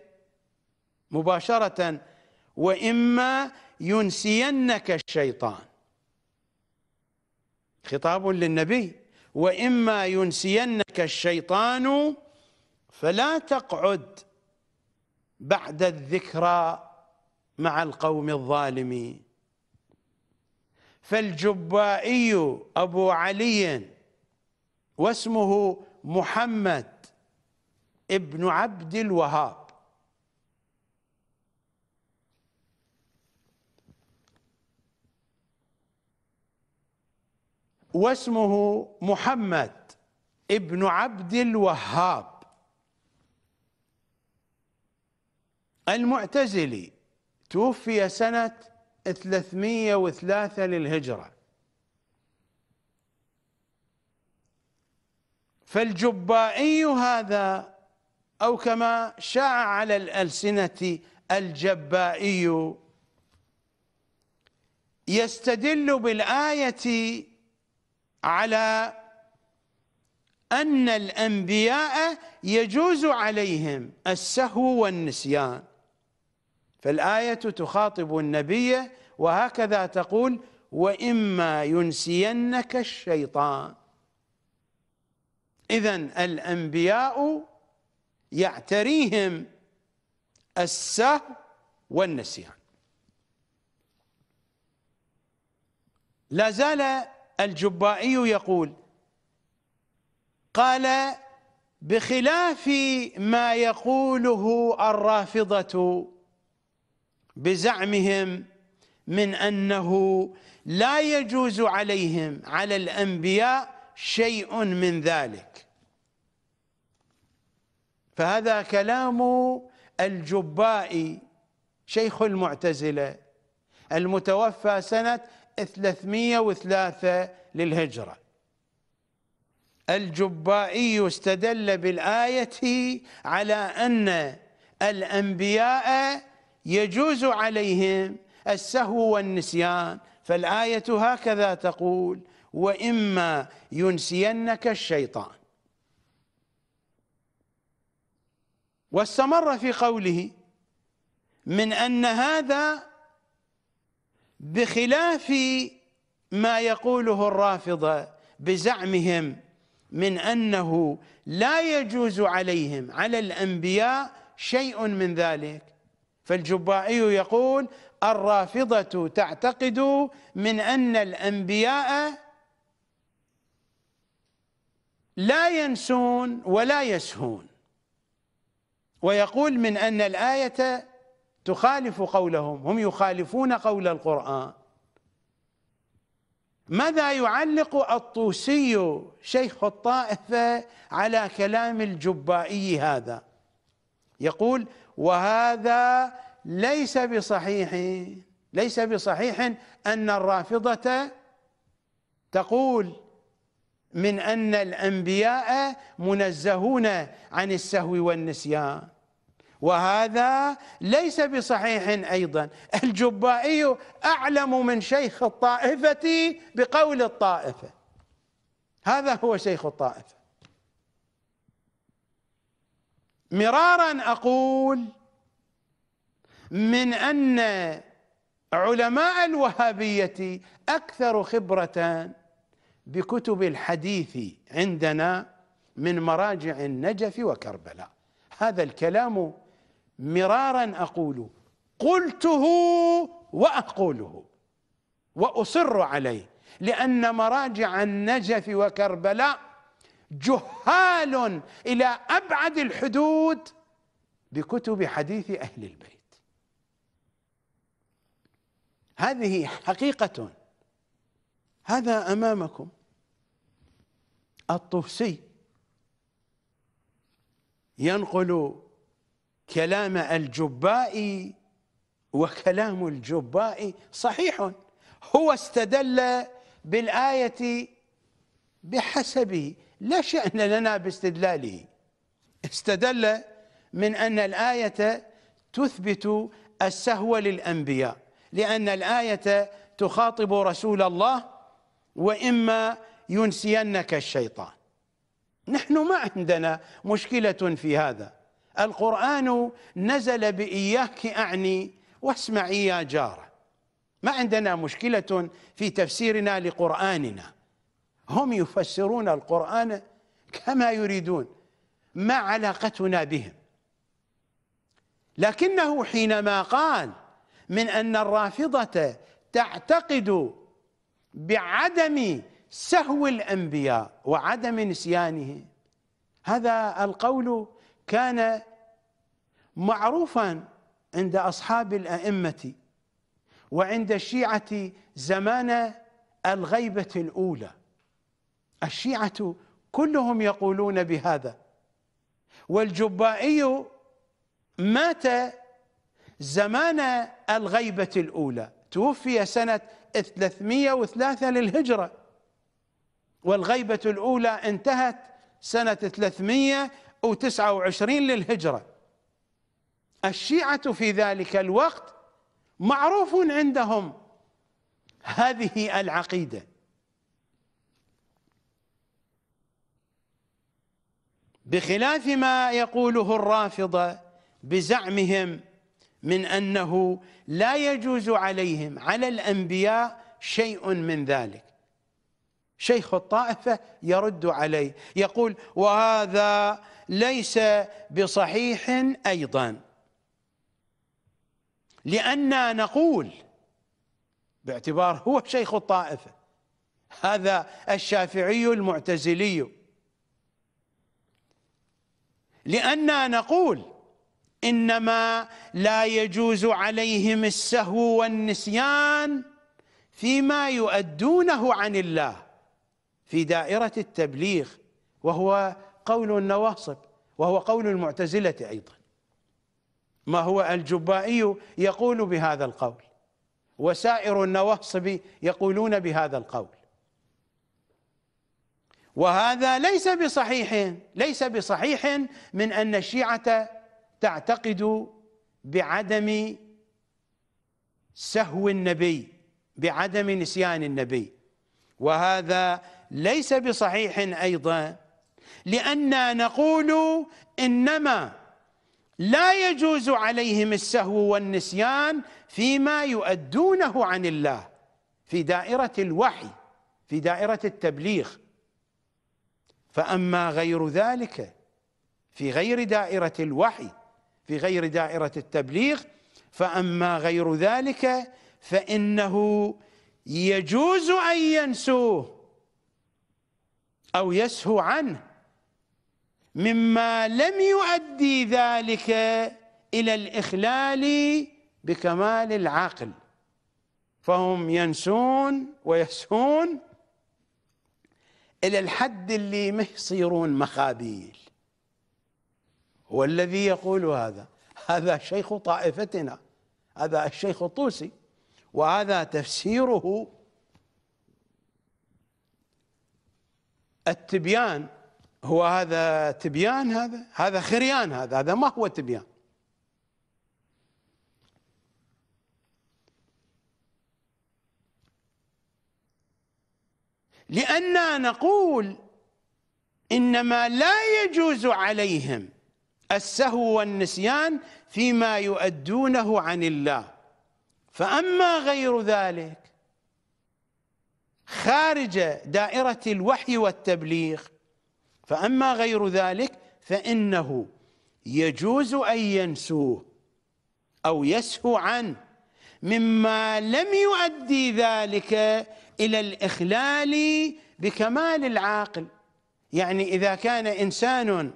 مباشرة: وإما ينسينك الشيطان، خطاب للنبي، وإما ينسينك الشيطان فلا تقعد بعد الذكرى مع القوم الظالمين. فالجبائي أبو علي، واسمه محمد ابن عبد الوهاب، واسمه محمد ابن عبد الوهاب المعتزلي، توفي سنة 303 للهجرة. فالجبائي هذا، أو كما شاع على الألسنة الجبائي، يستدل بالآية على أن الأنبياء يجوز عليهم السهو والنسيان، فالآية تخاطب النبي وهكذا تقول: وإما ينسينك الشيطان. إذن الأنبياء يعتريهم السهو والنسيان. لا زال الجبائي يقول: قال بخلاف ما يقوله الرافضة بزعمهم من أنه لا يجوز عليهم، على الأنبياء، شيء من ذلك، فهذا كلام الجبائي شيخ المعتزلة المتوفى سنة 303 للهجرة. الجبائي استدل بالآية على أن الأنبياء يجوز عليهم السهو والنسيان، فالآية هكذا تقول: وإما ينسينك الشيطان. واستمر في قوله من أن هذا بخلاف ما يقوله الرافضة بزعمهم من أنه لا يجوز عليهم على الأنبياء شيء من ذلك. فالجبائي يقول: الرافضة تعتقد من أن الأنبياء لا ينسون ولا يسهون، ويقول من أن الآية تخالف قولهم، هم يخالفون قول القرآن. ماذا يعلق الطوسي شيخ الطائفة على كلام الجبائي هذا؟ يقول: وهذا ليس بصحيح أن الرافضة تقول من أن الأنبياء منزهون عن السهو والنسيان، وهذا ليس بصحيح أيضا. الجبائي أعلم من شيخ الطائفة بقول الطائفة، هذا هو شيخ الطائفة. مرارا أقول من أن علماء الوهابية أكثر خبرة بكتب الحديث عندنا من مراجع النجف وكربلاء. هذا الكلام مرارا أقول، قلته وأقوله وأصر عليه، لأن مراجع النجف وكربلاء جهال إلى أبعد الحدود بكتب حديث أهل البيت. هذه حقيقة، هذا أمامكم. الطوسي ينقل كلام الجبائي، وكلام الجبائي صحيح، هو استدل بالآية بحسبه، لا شأن لنا باستدلاله. استدل من أن الآية تثبت السهو للأنبياء، لأن الآية تخاطب رسول الله: وإما ينسينك الشيطان. نحن ما عندنا مشكلة في هذا، القرآن نزل بإياك أعني واسمعي يا جارة، ما عندنا مشكلة في تفسيرنا لقرآننا. هم يفسرون القرآن كما يريدون، ما علاقتنا بهم. لكنه حينما قال من أن الرافضة تعتقد بعدم سهو الأنبياء وعدم نسيانهم، هذا القول كان معروفا عند أصحاب الأئمة وعند الشيعة زمان الغيبة الأولى. الشيعة كلهم يقولون بهذا. والجبائي مات زمان الغيبة الأولى، توفي سنة 303 للهجرة، والغيبة الأولى انتهت سنة 329 للهجرة. الشيعة في ذلك الوقت معروف عندهم هذه العقيدة. بخلاف ما يقوله الرافضة بزعمهم من أنه لا يجوز عليهم على الأنبياء شيء من ذلك، شيخ الطائفة يرد عليه، يقول: وهذا ليس بصحيح أيضا، لأننا نقول، باعتبار هو شيخ الطائفة، هذا الشافعي المعتزلي، لأننا نقول إنما لا يجوز عليهم السهو والنسيان فيما يؤدونه عن الله في دائرة التبليغ، وهو قول النواصب، وهو قول المعتزلة أيضا. ما هو الجبائي يقول بهذا القول، وسائر النواصب يقولون بهذا القول. وهذا ليس بصحيح من أن الشيعة تعتقد بعدم سهو النبي بعدم نسيان النبي، وهذا ليس بصحيح أيضا، لأننا نقول إنما لا يجوز عليهم السهو والنسيان فيما يؤدونه عن الله في دائرة الوحي، في دائرة التبليغ، فأما غير ذلك في غير دائرة الوحي، في غير دائرة التبليغ، فأما غير ذلك فإنه يجوز أن ينسوه أو يسهو عنه مما لم يؤدي ذلك إلى الإخلال بكمال العقل، فهم ينسون ويسهون إلى الحد اللي ما يصيرون مخابيل. والذي يقول هذا شيخ طائفتنا، هذا الشيخ الطوسي، وهذا تفسيره التبيان. هو هذا تبيان؟ هذا خريان، هذا ما هو تبيان. لأننا نقول إنما لا يجوز عليهم السهو والنسيان فيما يؤدونه عن الله، فأما غير ذلك خارج دائرة الوحي والتبليغ، فأما غير ذلك فإنه يجوز أن ينسوه أو يسهو عنه مما لم يؤدي ذلك إلى الإخلال بكمال العاقل. يعني إذا كان إنسان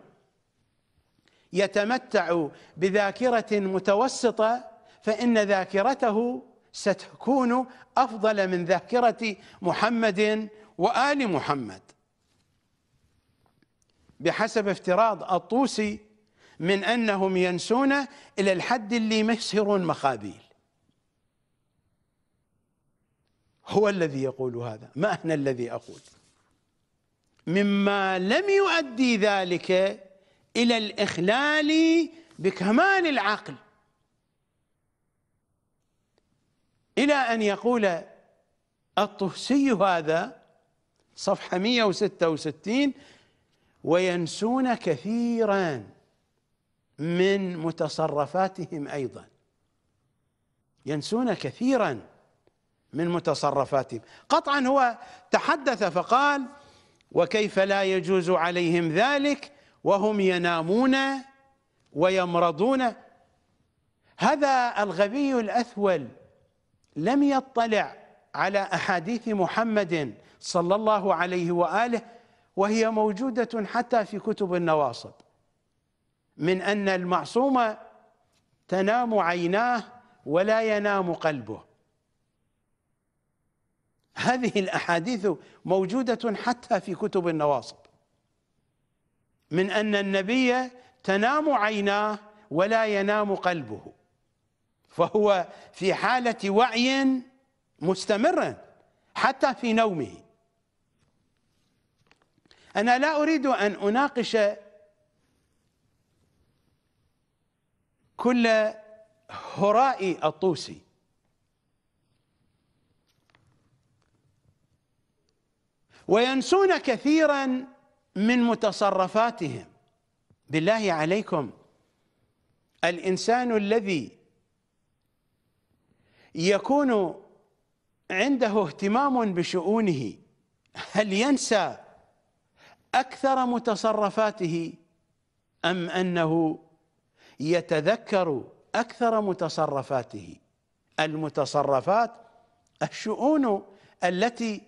يتمتع بذاكرة متوسطة فإن ذاكرته ستكون أفضل من ذاكرة محمد وآل محمد، بحسب افتراض الطوسي من أنهم ينسون إلى الحد اللي ما يصيرون مخابيل. هو الذي يقول هذا، ما أنا الذي أقول مما لم يؤدي ذلك إلى الإخلال بكمال العقل، إلى أن يقول الطوسي هذا صفحة 166: وينسون كثيرا من متصرفاتهم أيضا، ينسون كثيرا من متصرفاتهم. قطعا هو تحدث فقال: وكيف لا يجوز عليهم ذلك وهم ينامون ويمرضون. هذا الغبي الأثول لم يطلع على أحاديث محمد صلى الله عليه وآله، وهي موجودة حتى في كتب النواصب، من أن المعصوم تنام عيناه ولا ينام قلبه. هذه الأحاديث موجودة حتى في كتب النواصب، من أن النبي تنام عيناه ولا ينام قلبه، فهو في حالة وعي مستمر حتى في نومه. أنا لا أريد أن أناقش كل هراء الطوسي، وينسون كثيرا من متصرفاتهم. بالله عليكم، الإنسان الذي يكون عنده اهتمام بشؤونه هل ينسى أكثر متصرفاته أم أنه يتذكر أكثر متصرفاته؟ المتصرفات الشؤون التي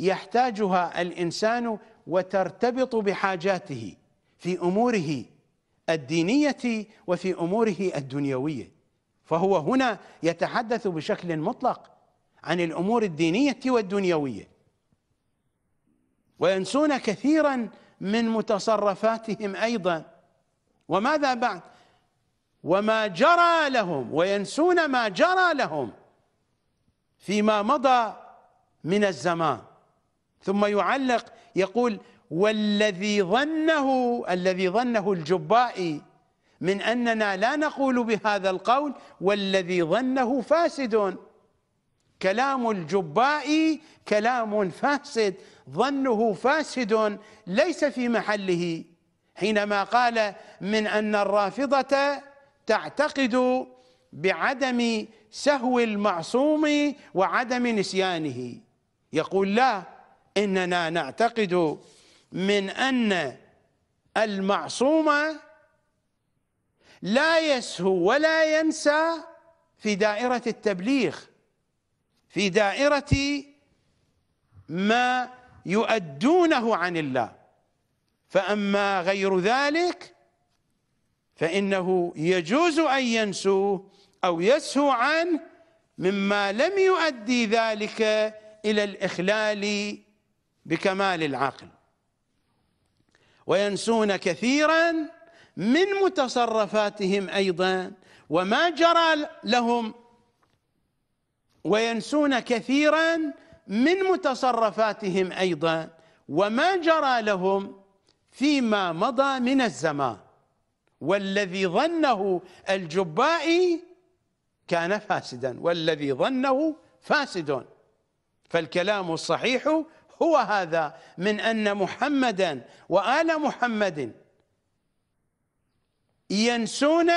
يحتاجها الإنسان وترتبط بحاجاته في أموره الدينية وفي أموره الدنيوية، فهو هنا يتحدث بشكل مطلق عن الأمور الدينية والدنيوية. وينسون كثيرا من متصرفاتهم أيضا، وماذا بعد؟ وما جرى لهم، وينسون ما جرى لهم فيما مضى من الزمان. ثم يعلق يقول: والذي ظنه، الذي ظنه الجبائي، من أننا لا نقول بهذا القول والذي ظنه فاسد، كلام الجبائي كلام فاسد، ظنه فاسد ليس في محله، حينما قال من أن الرافضة تعتقد بعدم سهو المعصوم وعدم نسيانه، يقول لا، إننا نعتقد من أن المعصوم لا يسهو ولا ينسى في دائرة التبليغ، في دائرة ما يؤدونه عن الله، فأما غير ذلك فإنه يجوز أن ينسوه أو يسهو عنه مما لم يؤدي ذلك إلى الإخلال بكمال العقل. وينسون كثيرا من متصرفاتهم أيضا وما جرى لهم، وينسون كثيرا من متصرفاتهم أيضا وما جرى لهم فيما مضى من الزمان، والذي ظنه الجبائي كان فاسدا، والذي ظنه فاسد. فالكلام الصحيح هو هذا، من أن محمدا وآل محمد ينسون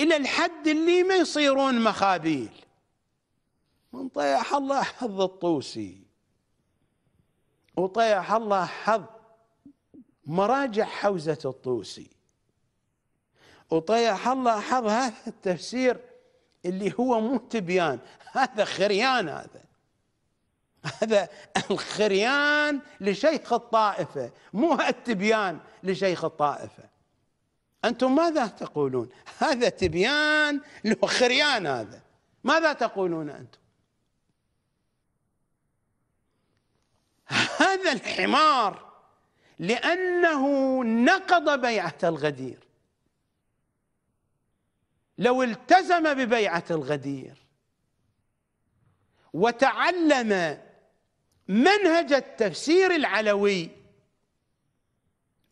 إلى الحد اللي ما يصيرون مخابيل. من طيح الله حظ الطوسي، وطيح الله حظ مراجع حوزة الطوسي، وطيح الله حظ هذا التفسير اللي هو مو تبيان، هذا خريان، هذا الخريان لشيخ الطائفة، مو التبيان لشيخ الطائفة. أنتم ماذا تقولون؟ هذا تبيان له خريان، هذا ماذا تقولون أنتم؟ هذا الحمار لأنه نقض بيعة الغدير، لو التزم ببيعة الغدير وتعلم منهج التفسير العلوي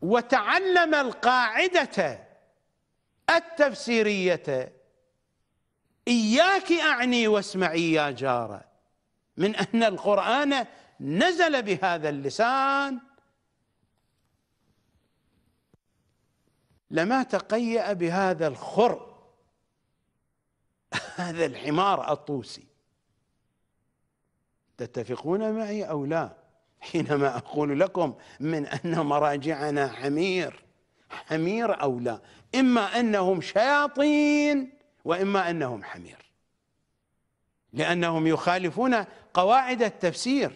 وتعلم القاعدة التفسيرية، إياك أعني واسمعي يا جارة، من أن القرآن نزل بهذا اللسان لما تقيأ بهذا الخر، هذا الحمار الطوسي. تتفقون معي أو لا حينما أقول لكم من أن مراجعنا حمير، حمير أو لا؟ إما أنهم شياطين وإما أنهم حمير، لأنهم يخالفون قواعد التفسير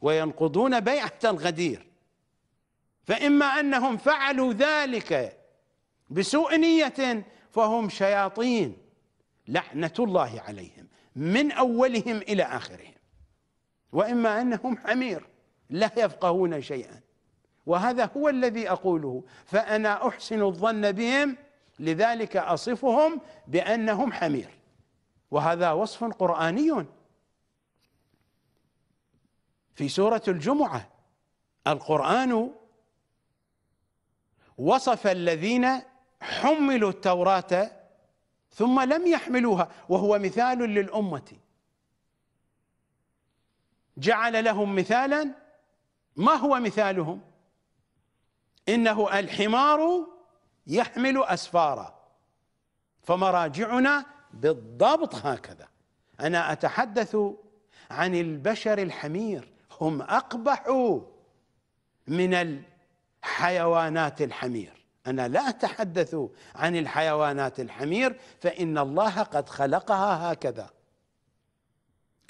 وينقضون بيعة الغدير، فإما أنهم فعلوا ذلك بسوء نية فهم شياطين لعنة الله عليهم من أولهم إلى آخرهم، وإما أنهم حمير لا يفقهون شيئا. وهذا هو الذي أقوله، فأنا أحسن الظن بهم، لذلك أصفهم بأنهم حمير، وهذا وصف قرآني في سورة الجمعة. القرآن وصف الذين حملوا التوراة ثم لم يحملوها، وهو مثال للأمة، جعل لهم مثالا، ما هو مثالهم؟ إنه الحمار يحمل أسفارا. فمراجعنا بالضبط هكذا. أنا أتحدث عن البشر الحمير، هم أقبح من الحيوانات الحمير. أنا لا أتحدث عن الحيوانات الحمير فإن الله قد خلقها هكذا،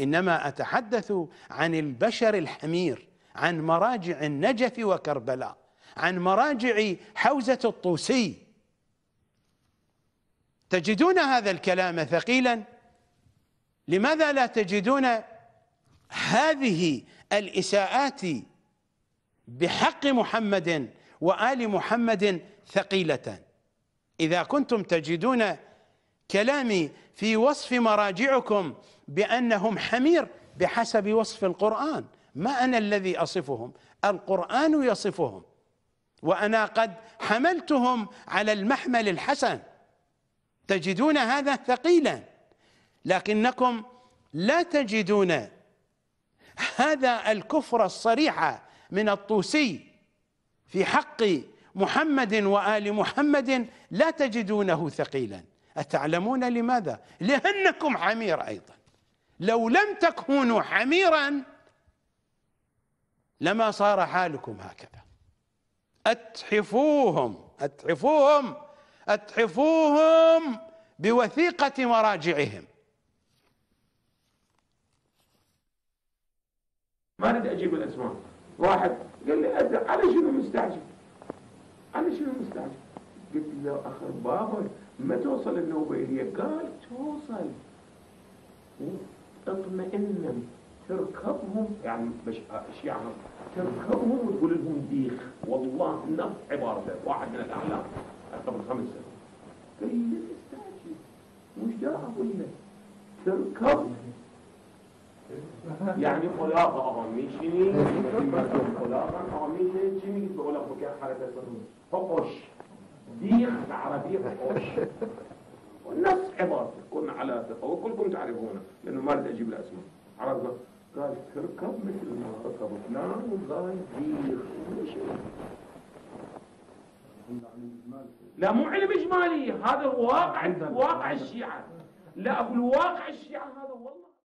إنما أتحدث عن البشر الحمير، عن مراجع النجف وكربلاء، عن مراجع حوزة الطوسي. تجدون هذا الكلام ثقيلا. لماذا لا تجدون هذه الإساءات بحق محمد وآل محمد ثقيلة؟ إذا كنتم تجدون كلامي في وصف مراجعكم بأنهم حمير بحسب وصف القرآن، ما أنا الذي أصفهم، القرآن يصفهم، وأنا قد حملتهم على المحمل الحسن. تجدون هذا ثقيلا، لكنكم لا تجدون هذا الكفر الصريح من الطوسي في حق محمد وآل محمد، لا تجدونه ثقيلا. أتعلمون لماذا؟ لأنكم حمير أيضا. لو لم تكونوا حميرا لما صار حالكم هكذا. أتحفوهم أتحفوهم أتحفوهم بوثيقة مراجعهم. ما أريد أجيب الأسماء. واحد قال لي أدرك على شنو مستعجل؟ على شنو مستعجل؟ قلت له لو أخرب بابك ما توصل النوبة إليه. قال توصل، اطمئن تركبهم، يعني الشيعة تركبهم وتقول لهم ديخ، والله نفس عبارته واحد من الأعلام قبل 5 سنين. قال لي مستعجل وش داعي أقول لك؟ تركبهم يعني خلاق آمین شینی خلاق آمین چینی به اولا بکن حرکت کنون فقش دیخ عربی فقش والنفس عبارت كنا على ثقة وكلكم تعرفونه لأنه ما رد أجيب الأسماء. عرفنا قال تركب مثل ما ركب فلان وقال ديخ لا مو علم إجمالي، هذا واقع الشيعة. لا أقول واقع الشيعة هذا والله